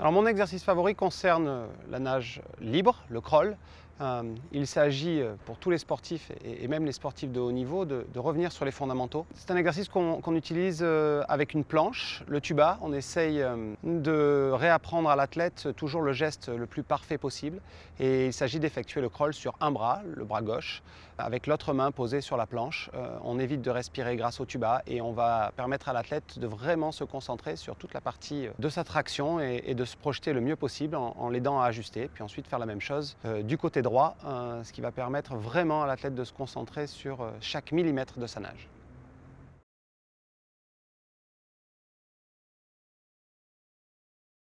Alors mon exercice favori concerne la nage libre, le crawl. Il s'agit pour tous les sportifs et même les sportifs de haut niveau de revenir sur les fondamentaux. C'est un exercice qu'on utilise avec une planche, le tuba. On essaye de réapprendre à l'athlète toujours le geste le plus parfait possible. Et il s'agit d'effectuer le crawl sur un bras, le bras gauche, avec l'autre main posée sur la planche. On évite de respirer grâce au tuba et on va permettre à l'athlète de vraiment se concentrer sur toute la partie de sa traction et de se projeter le mieux possible en l'aidant à ajuster. Puis ensuite faire la même chose du côté droit, ce qui va permettre vraiment à l'athlète de se concentrer sur chaque millimètre de sa nage.